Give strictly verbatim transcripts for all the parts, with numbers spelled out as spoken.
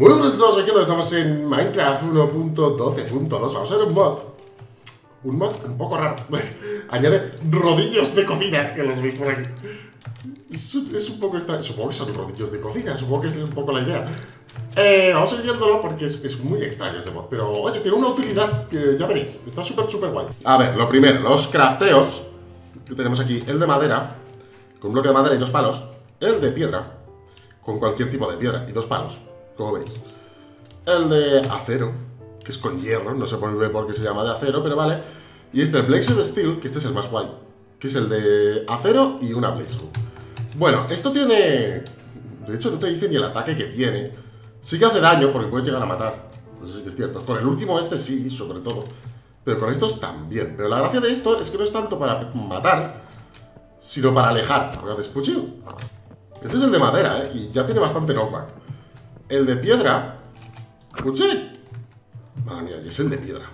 Muy buenos a todos, aquí estamos en Minecraft uno punto doce punto dos. Vamos a ver un mod. Un mod un poco raro. Añade rodillos de cocina, que los veis por aquí. Es, es un poco extraño. Supongo que son rodillos de cocina, supongo que es un poco la idea. Eh, vamos a ir viéndolo porque es, es muy extraño este mod. Pero oye, tiene una utilidad que ya veréis. Está súper, súper guay. A ver, lo primero, los crafteos. Que tenemos aquí el de madera, con un bloque de madera y dos palos. El de piedra, con cualquier tipo de piedra y dos palos, como veis. El de acero, que es con hierro, no sé por qué porque se llama de acero, pero vale. Y este, el Blaze of Steel, que este es el más guay, que es el de acero y una Blaze. Bueno, esto tiene... De hecho, no te dice ni el ataque que tiene. Sí que hace daño, porque puedes llegar a matar. Eso sí que es cierto. Con el último este sí, sobre todo. Pero con estos también. Pero la gracia de esto es que no es tanto para matar, sino para alejar. ¿Haces puchillo? Este es el de madera, ¿eh? Y ya tiene bastante knockback. El de piedra... ¡Puchillo! Madre mía, y es el de piedra.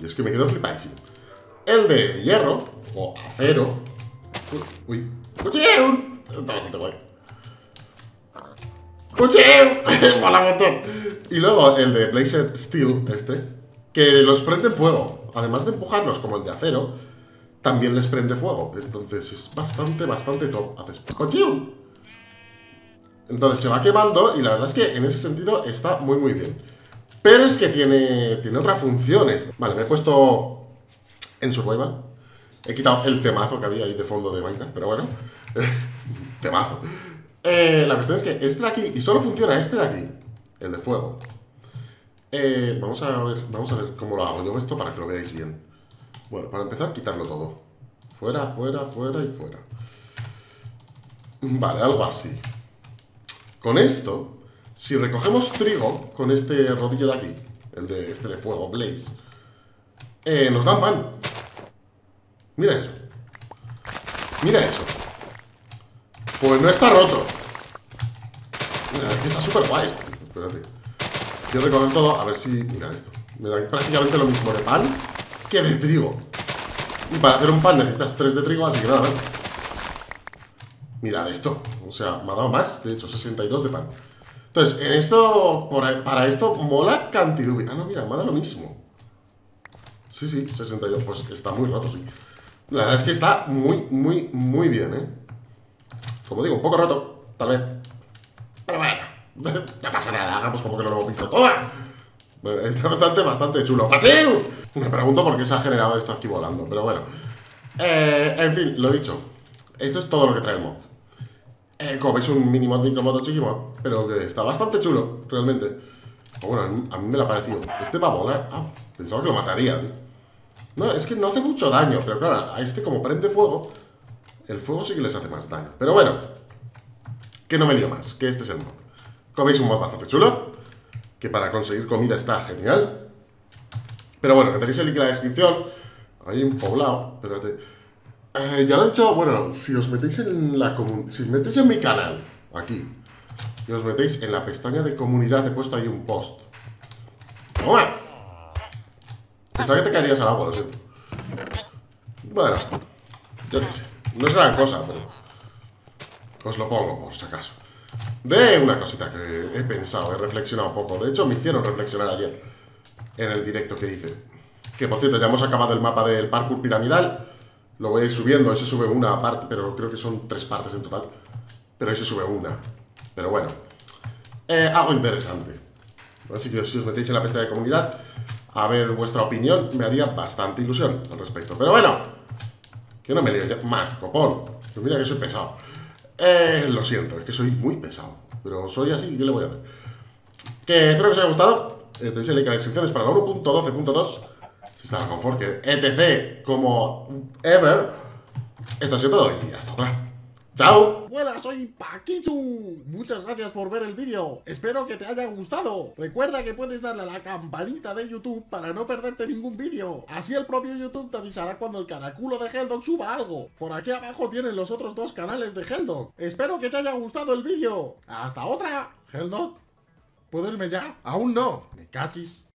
Y es que me quedo flipadísimo. El de hierro, o acero... ¡Uy! ¡Puchillo! Está bastante guay. ¡Puchillo! ¡Mola un montón! Y luego el de Blazed Steel, este... Que los prende fuego. Además de empujarlos como el de acero, también les prende fuego. Entonces es bastante, bastante top. Haces cochium. Entonces se va quemando y la verdad es que en ese sentido está muy, muy bien. Pero es que tiene, tiene otras funciones. Vale, me he puesto en survival. He quitado el temazo que había ahí de fondo de Minecraft, pero bueno. Temazo. Eh, la cuestión es que este de aquí, y solo funciona este de aquí, el de fuego. Eh, vamos a ver, vamos a ver cómo lo hago yo esto para que lo veáis bien. Bueno, para empezar, quitarlo todo. Fuera, fuera, fuera y fuera. Vale, algo así. Con esto, si recogemos trigo con este rodillo de aquí, el de este de fuego, Blaze, eh, nos dan pan. Mira eso. Mira eso. Pues no está roto. Mira, aquí está súper guay esto. Espérate. Quiero recoger todo, a ver si... Mira esto. Me da prácticamente lo mismo de pan que de trigo. Y para hacer un pan necesitas tres de trigo, así que nada, a ver. Mirad esto. O sea, me ha dado más. De hecho, sesenta y dos de pan. Entonces, en esto... Para esto mola cantidad. Ah, no, mira, me ha dado lo mismo. Sí, sí, sesenta y dos. Pues está muy roto, sí. La verdad es que está muy, muy, muy bien, ¿eh? Como digo, un poco roto, tal vez. Pero bueno. No pasa nada, hagamos como que no lo hemos visto. ¡Toma! Bueno, está bastante, bastante chulo. ¡Pachiu! Me pregunto por qué se ha generado esto aquí volando, pero bueno. Eh, en fin, lo dicho. Esto es todo lo que traemos. Eh, como veis, un mini mod, micro mod, chiqui mod, pero que está bastante chulo, realmente. Bueno, a mí me lo ha parecido. Este va a volar. Ah, pensaba que lo matarían. No, es que no hace mucho daño, pero claro, a este como prende fuego, el fuego sí que les hace más daño. Pero bueno, que no me lío más, que este es el mod. Como veis, un mod bastante chulo, que para conseguir comida está genial. Pero bueno, que tenéis el link en la descripción. Hay un poblado, espérate. Eh, ya lo he dicho, bueno, si os metéis en la comunidad, si os metéis en mi canal, aquí, y os metéis en la pestaña de comunidad, he puesto ahí un post. ¡Toma! Pensaba que te caerías al agua, lo siento. Bueno, yo qué sé, no es gran cosa, pero os lo pongo por si acaso. De una cosita que he pensado, he reflexionado un poco. De hecho, me hicieron reflexionar ayer en el directo que hice. Que por cierto, ya hemos acabado el mapa del parkour piramidal. Lo voy a ir subiendo, ahí se sube una parte, pero creo que son tres partes en total. Pero ahí se sube una. Pero bueno, eh, algo interesante. Así que si os metéis en la pestaña de comunidad, a ver vuestra opinión, me haría bastante ilusión al respecto. Pero bueno, que no me lío yo. Más, copón, que mira que soy pesado. Eh, lo siento, es que soy muy pesado. Pero soy así y ¿qué le voy a hacer? Que espero que os haya gustado. eh, Tenéis el link en las descripciones para la uno punto doce punto dos. Si está la confort, que etc, como ever. Esto ha sido todo y hasta otra. ¡Chao! Hola, soy Paquichu. Muchas gracias por ver el vídeo. Espero que te haya gustado. Recuerda que puedes darle a la campanita de YouTube para no perderte ningún vídeo. Así el propio YouTube te avisará cuando el caraculo de Helldog suba algo. Por aquí abajo tienen los otros dos canales de Helldog. Espero que te haya gustado el vídeo. ¡Hasta otra! ¿Helldog? ¿Puedo irme ya? ¡Aún no! ¡Me cachis!